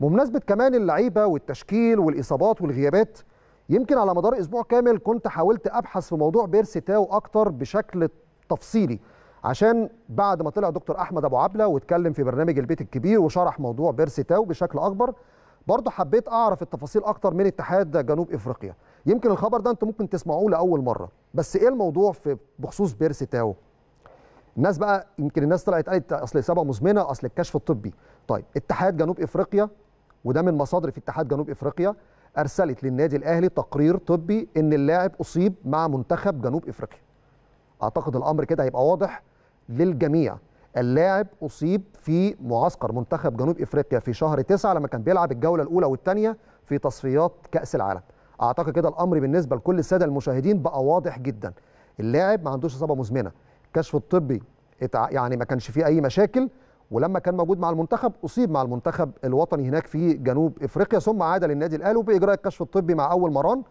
بمناسبه كمان اللعيبه والتشكيل والاصابات والغيابات، يمكن على مدار اسبوع كامل كنت حاولت ابحث في موضوع بيرسي تاو اكتر بشكل تفصيلي، عشان بعد ما طلع دكتور احمد ابو عبله واتكلم في برنامج البيت الكبير وشرح موضوع بيرسي تاو بشكل اكبر، برضه حبيت اعرف التفاصيل اكتر من اتحاد جنوب افريقيا. يمكن الخبر ده انتم ممكن تسمعوه لاول مره، بس ايه الموضوع في بخصوص بيرسي تاو؟ الناس بقى يمكن الناس طلعت قالت اصل الاصابه مزمنه، اصل الكشف الطبي. طيب اتحاد جنوب افريقيا، وده من مصادر في اتحاد جنوب افريقيا، ارسلت للنادي الاهلي تقرير طبي ان اللاعب اصيب مع منتخب جنوب افريقيا. اعتقد الامر كده هيبقى واضح للجميع. اللاعب اصيب في معسكر منتخب جنوب افريقيا في شهر 9 لما كان بيلعب الجوله الاولى والثانيه في تصفيات كاس العالم. اعتقد كده الامر بالنسبه لكل الساده المشاهدين بقى واضح جدا. اللاعب ما عندوش اصابه مزمنه، الكشف الطبي يعني ما كانش فيه اي مشاكل، ولما كان موجود مع المنتخب اصيب مع المنتخب الوطني هناك في جنوب افريقيا، ثم عاد للنادي الاهلي وباجراء الكشف الطبي مع اول مران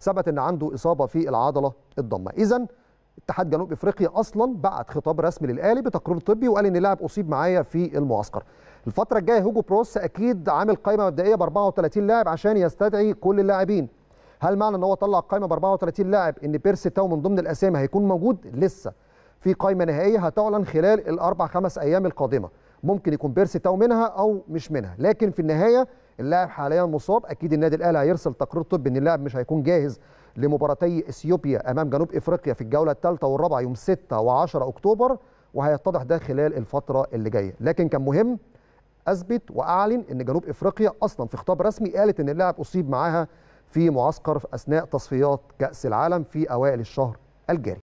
ثبت ان عنده اصابه في العضله الضمه. اذا اتحاد جنوب افريقيا اصلا بعت خطاب رسمي للاهلي بتقرير طبي وقال ان اللاعب اصيب معايا في المعسكر. الفتره الجايه هوجو بروس اكيد عامل قائمه مبدئيه ب 34 لاعب عشان يستدعي كل اللاعبين. هل معنى ان هو طلع قائمه ب 34 لاعب ان بيرسي تاو من ضمن الاسامي هيكون موجود؟ لسه في قائمه نهائيه هتعلن خلال الاربع خمس ايام القادمه، ممكن يكون بيرسي تاو منها او مش منها، لكن في النهايه اللاعب حاليا مصاب. اكيد النادي الاهلي هيرسل تقرير طبي ان اللاعب مش هيكون جاهز لمباراتي اثيوبيا امام جنوب افريقيا في الجوله الثالثه والرابعه يوم 6 و10 اكتوبر، وهيتضح ده خلال الفتره اللي جايه. لكن كان مهم اثبت واعلن ان جنوب افريقيا اصلا في خطاب رسمي قالت ان اللاعب اصيب معاها في معسكر اثناء تصفيات كاس العالم في اوائل الشهر الجاري.